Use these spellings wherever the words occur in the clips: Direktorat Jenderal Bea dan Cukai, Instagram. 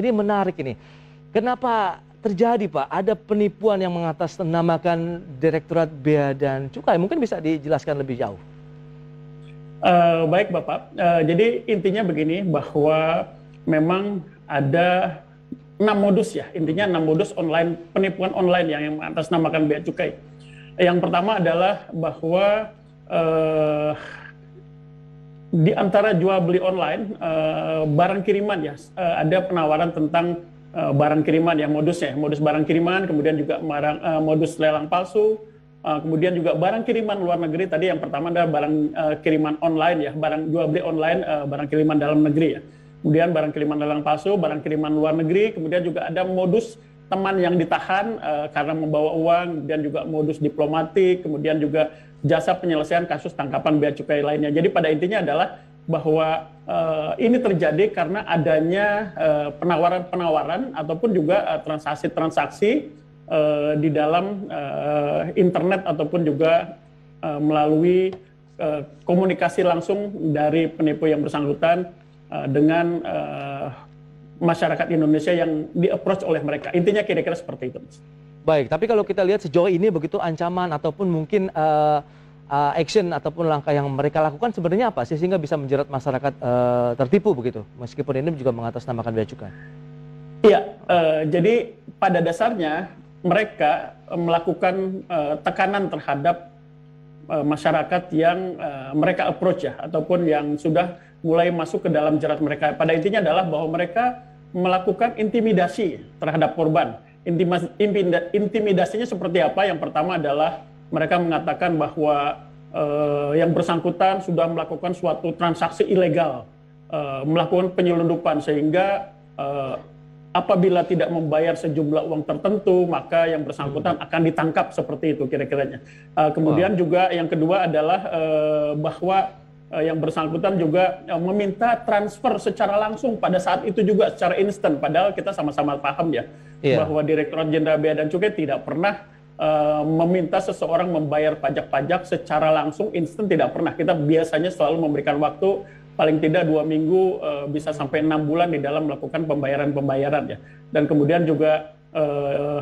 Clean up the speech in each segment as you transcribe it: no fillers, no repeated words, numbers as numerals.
Ini menarik ini. Kenapa terjadi, Pak? Ada penipuan yang mengatasnamakan Direktorat Bea dan Cukai. Mungkin bisa dijelaskan lebih jauh. Baik, Bapak. Jadi intinya begini, bahwa memang ada 6 modus ya. Intinya 6 modus online, penipuan online yang mengatasnamakan Bea Cukai. Yang pertama adalah bahwa di antara jual beli online, barang kiriman ya, ada penawaran tentang barang kiriman ya, modusnya, modus barang kiriman, kemudian juga modus lelang palsu, kemudian juga barang kiriman luar negeri. Tadi yang pertama adalah barang kiriman online ya, barang jual beli online, barang kiriman dalam negeri ya. Kemudian barang kiriman lelang palsu, barang kiriman luar negeri, kemudian juga ada modus teman yang ditahan karena membawa uang, dan juga modus diplomatik, kemudian juga jasa penyelesaian kasus tangkapan bea cukai lainnya. Jadi pada intinya adalah bahwa ini terjadi karena adanya penawaran-penawaran ataupun juga transaksi-transaksi di dalam internet ataupun juga melalui komunikasi langsung dari penipu yang bersangkutan dengan masyarakat Indonesia yang di-approach oleh mereka. Intinya kira-kira seperti itu. Baik, tapi kalau kita lihat sejauh ini begitu ancaman ataupun mungkin action ataupun langkah yang mereka lakukan sebenarnya apa sih sehingga bisa menjerat masyarakat tertipu begitu, meskipun ini juga mengatasnamakan bea cukai? Iya, jadi pada dasarnya mereka melakukan tekanan terhadap masyarakat yang mereka approach ya, ataupun yang sudah mulai masuk ke dalam jerat mereka. Pada intinya adalah bahwa mereka melakukan intimidasi terhadap korban. Intimidasinya seperti apa? Yang pertama adalah mereka mengatakan bahwa yang bersangkutan sudah melakukan suatu transaksi ilegal, melakukan penyelundupan, sehingga apabila tidak membayar sejumlah uang tertentu, maka yang bersangkutan akan ditangkap, seperti itu kira-kiranya. Kemudian juga yang kedua adalah bahwa yang bersangkutan juga meminta transfer secara langsung pada saat itu juga, secara instan. Padahal kita sama-sama paham ya, bahwa Direktorat Jenderal Bea dan Cukai tidak pernah meminta seseorang membayar pajak-pajak secara langsung, instan, tidak pernah. Kita biasanya selalu memberikan waktu paling tidak 2 minggu, bisa sampai 6 bulan di dalam melakukan pembayaran-pembayaran ya. Dan kemudian juga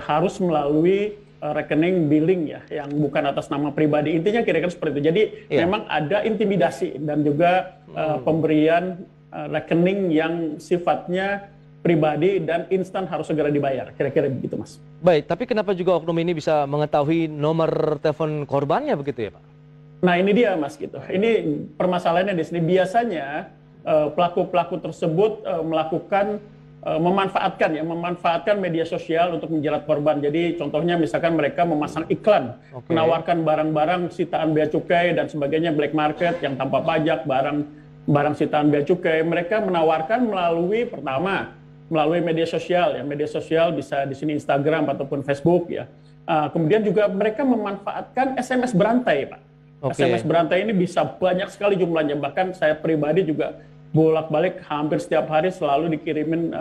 harus melalui rekening billing ya, yang bukan atas nama pribadi. Intinya kira-kira seperti itu. Jadi memang ada intimidasi dan juga pemberian rekening yang sifatnya pribadi dan instan, harus segera dibayar. Kira-kira begitu, Mas. Baik, tapi kenapa juga oknum ini bisa mengetahui nomor telepon korbannya begitu ya, Pak? Nah ini dia, Mas, gitu. Ini permasalahannya di sini. Biasanya pelaku-pelaku tersebut melakukan memanfaatkan media sosial untuk menjerat korban. Jadi contohnya misalkan mereka memasang iklan, menawarkan barang-barang sitaan bea cukai dan sebagainya, black market yang tanpa pajak, barang sitaan bea cukai. Mereka menawarkan melalui melalui media sosial ya. Media sosial bisa di sini Instagram ataupun Facebook ya. Kemudian juga mereka memanfaatkan SMS berantai, Pak. SMS berantai ini bisa banyak sekali jumlahnya. Bahkan saya pribadi juga bolak-balik hampir setiap hari selalu dikirimin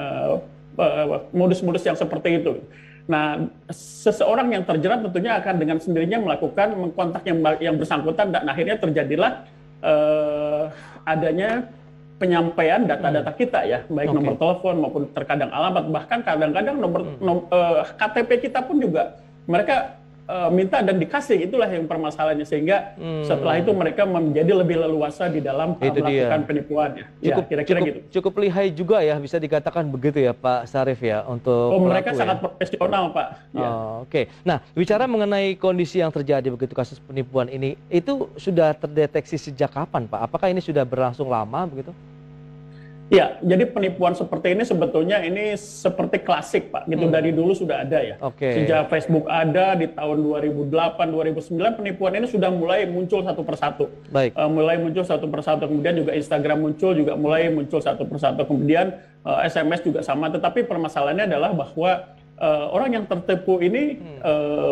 modus-modus yang seperti itu. Nah, seseorang yang terjerat tentunya akan dengan sendirinya melakukan mengkontak yang bersangkutan, dan akhirnya terjadilah adanya penyampaian data-data kita ya, baik nomor telepon maupun terkadang alamat, bahkan kadang-kadang KTP kita pun juga mereka minta dan dikasih. Itulah yang permasalahannya, sehingga setelah itu mereka menjadi lebih leluasa di dalam melakukan penipuannya. Cukup, ya, kira-kira gitu. Cukup lihai juga ya, bisa dikatakan begitu ya, Pak Syarif ya, untuk mereka ya, sangat profesional, Pak. Ya. Oke. Nah, bicara mengenai kondisi yang terjadi begitu, kasus penipuan ini itu sudah terdeteksi sejak kapan, Pak? Apakah ini sudah berlangsung lama begitu? Ya, jadi penipuan seperti ini sebetulnya ini seperti klasik, Pak, gitu. Dari dulu sudah ada ya. Sejak Facebook ada di tahun 2008, 2009 penipuan ini sudah mulai muncul satu persatu. Mulai muncul satu persatu, kemudian juga Instagram muncul, juga mulai muncul satu persatu. Kemudian SMS juga sama, tetapi permasalahannya adalah bahwa orang yang tertipu ini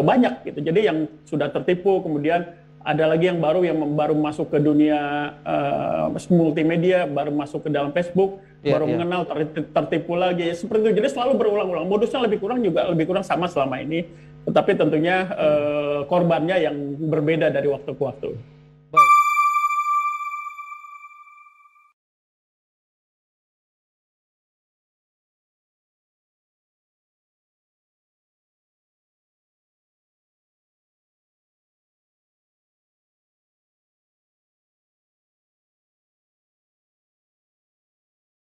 banyak gitu. Jadi yang sudah tertipu, kemudian ada lagi yang baru masuk ke dunia multimedia, baru masuk ke dalam Facebook, baru mengenal, tertipu lagi seperti itu. Jadi selalu berulang-ulang. Modusnya lebih kurang sama selama ini, tetapi tentunya korbannya yang berbeda dari waktu ke waktu.